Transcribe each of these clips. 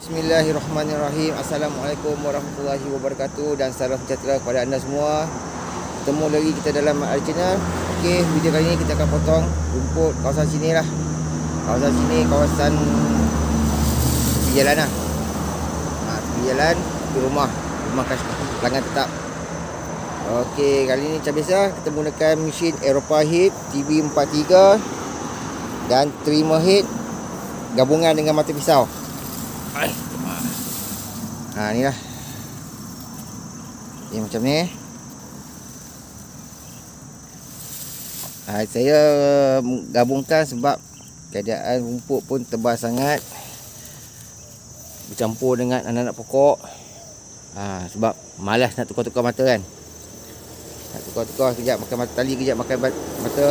Bismillahirrahmanirrahim. Assalamualaikum warahmatullahi wabarakatuh. Dan salam sejahtera kepada anda semua. Ketemu lagi kita dalam channel. Okey, video kali ni kita akan potong rumput kawasan sini lah. Kawasan sini kawasan tepi jalan lah. Tepi jalan, tepi rumah pelanggan tetap. Okey, kali ni macam biasa kita menggunakan mesin Europa Hilt TV 43 dan Trimmer Head gabungan dengan mata pisau. Ha, ni lah dia macam ni. Saya gabungkan sebab keadaan rumput pun tebal sangat, bercampur dengan anak-anak pokok. Sebab malas nak tukar-tukar mata kan. Nak tukar-tukar, kejap makan mata tali, kejap makan mata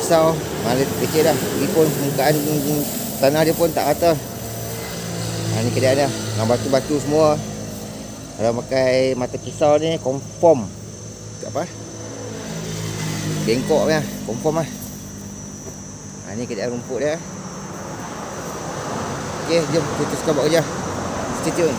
pisau, malas kecil dah. Lagipun permukaan tanah dia pun tak rata. Ini keadaan dah, dengan batu-batu semua. Kalau pakai mata pisau ni confirm apa? Bengkok lah, confirm lah. Ini keadaan rumput dia. Ok, jom kita suka buat kerja. Stay tune.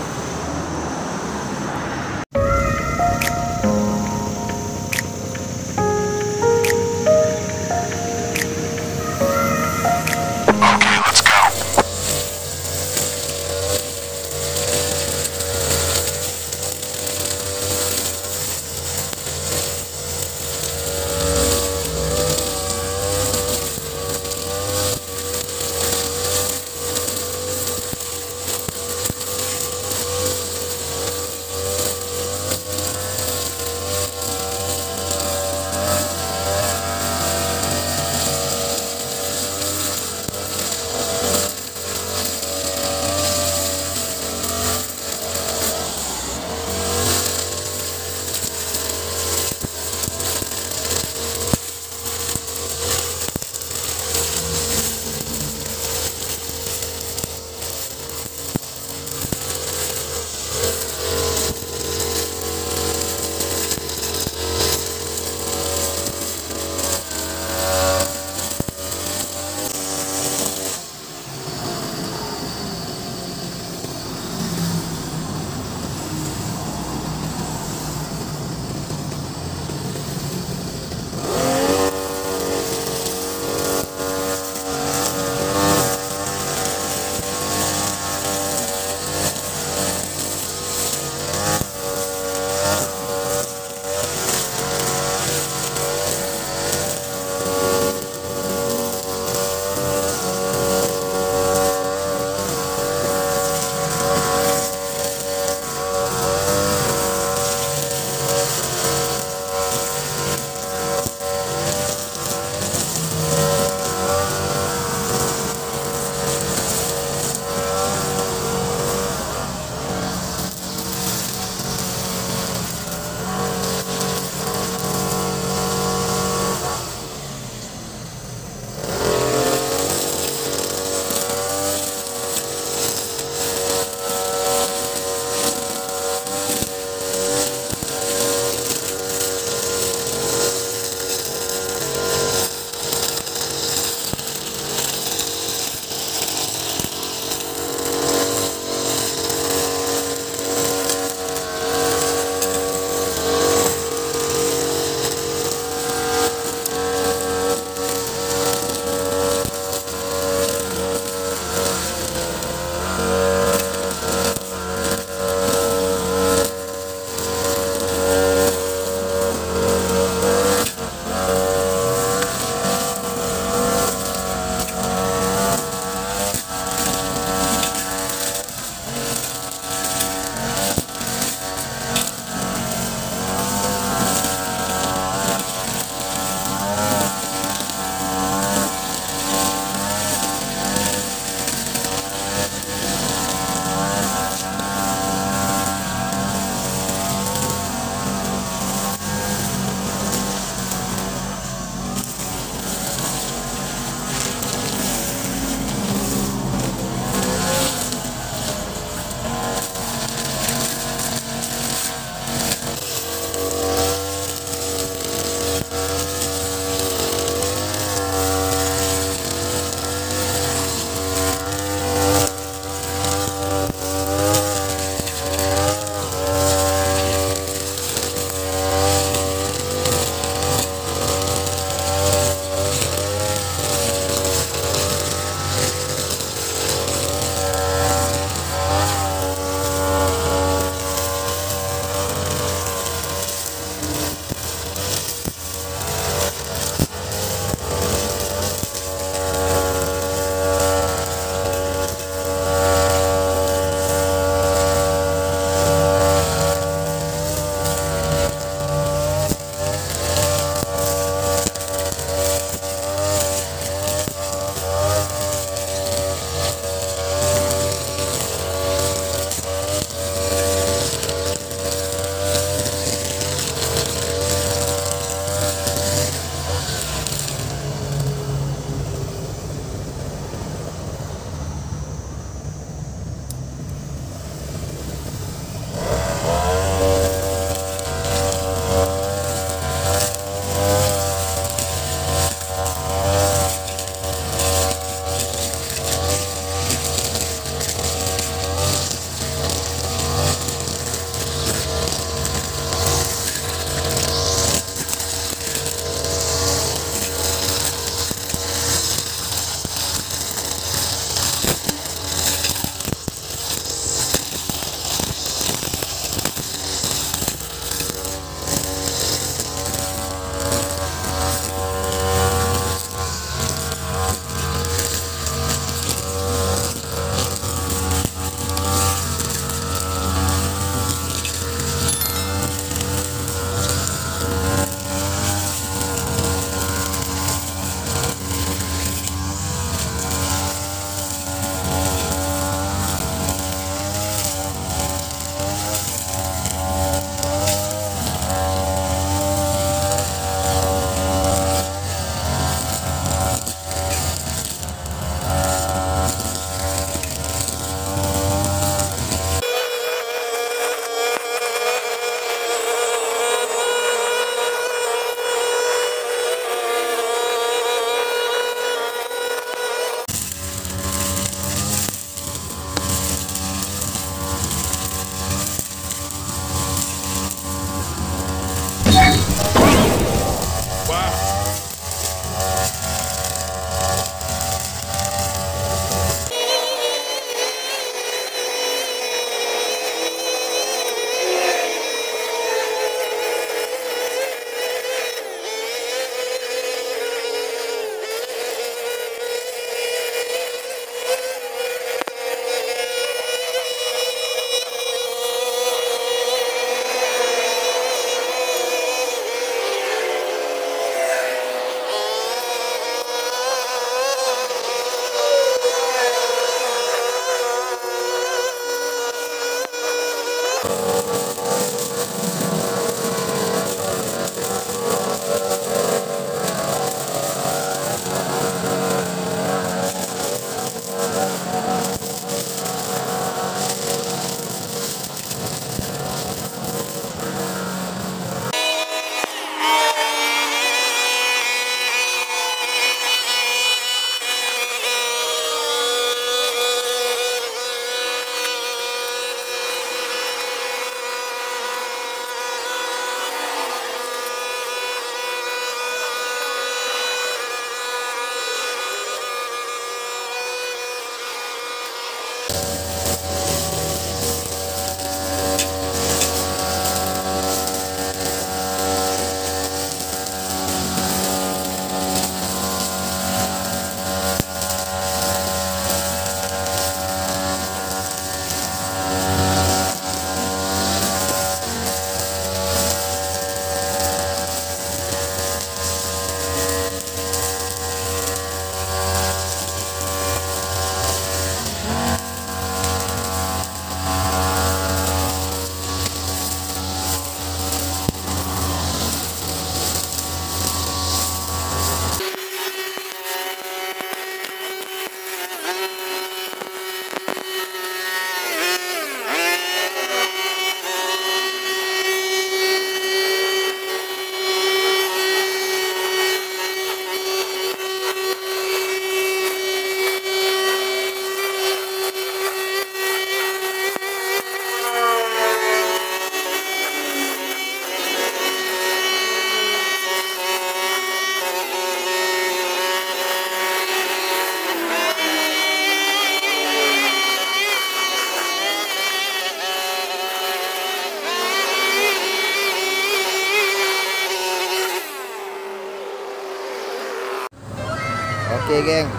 Oke geng,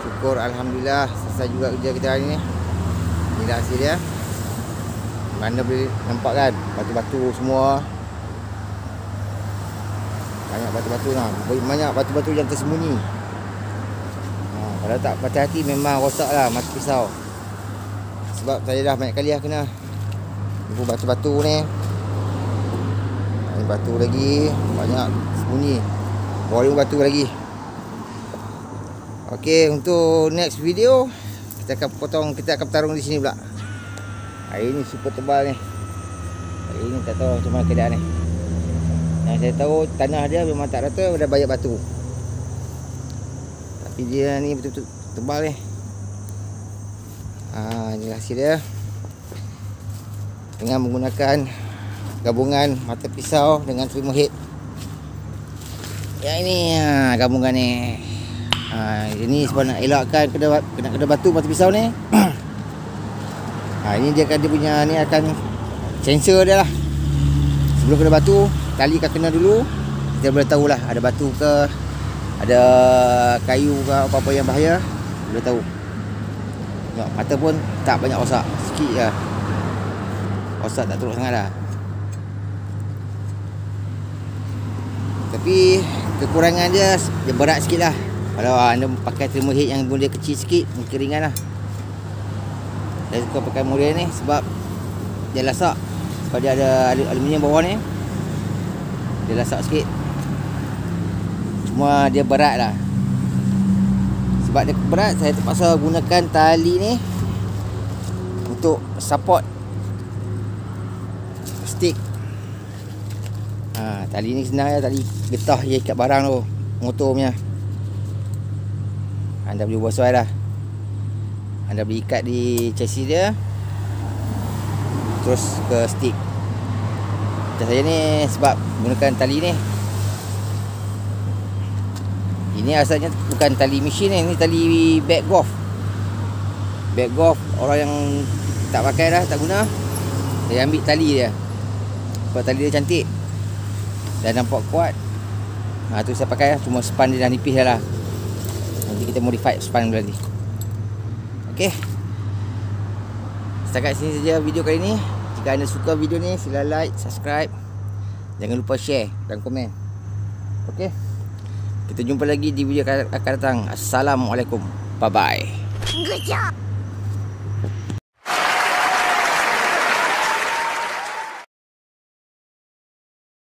syukur alhamdulillah selesai juga kerja kita hari ni. Inilah hasil dia. Mana boleh nampak kan batu-batu semua. Banyak batu-batu lah, banyak batu-batu yang tersembunyi. Kalau tak hati-hati memang rosak lah mata pisau. Sebab saya dah banyak kali lah kena batu-batu ni. Ini batu lagi, banyak sembunyi. Baru batu lagi. Okey, untuk next video kita akan bertarung di sini pula. Hari ni super tebal ni. Hari ni tak tahu macam mana keadaan ni. Yang saya tahu tanah dia memang tak rata, ada banyak batu. Tapi dia ni betul-betul tebal ni. Inilah hasil dia. Dengan menggunakan gabungan mata pisau dengan trimmer head. Yang ini gabungan ni. Ini sebab nak elakkan kena batu mata pisau ni. Ini dia punya ni akan sensor dia lah. Sebelum kena batu, tali akan kena dulu. Kita boleh tahulah ada batu ke, ada kayu ke, apa-apa yang bahaya. Boleh tahu. Tengok mata pun tak banyak rosak, sikit je. Rosak tak teruk sangat lah. Tapi kekurangan dia berat sikit lah. Kalau anda pakai trimmer head yang model kecil sikit, mungkin ringan lah. Saya suka pakai model ni sebab dia lasak. Sebab dia ada aluminium bawah ni, dia lasak sikit. Cuma dia berat lah. Sebab dia berat, saya terpaksa gunakan tali ni untuk support stick. Tali ni senang ya, tali getah je ikat barang tu, motor punya. Anda boleh buat sesuai lah. Anda boleh ikat di chassis dia, terus ke stick. Macam saya ni sebab gunakan tali ni. Ini asalnya bukan tali mesin ni, ini tali bag golf. Bag golf orang yang tak pakai dah, tak guna, dia ambil tali dia. Sebab tali dia cantik dan nampak kuat. Tu saya pakai lah. Cuma span dia dah nipis dah lah. Nanti kita modify span lagi. Okey. Setakat sini saja video kali ni. Jika anda suka video ni, sila like, subscribe. Jangan lupa share dan komen. Okey. Kita jumpa lagi di video akan datang. Assalamualaikum. Bye bye.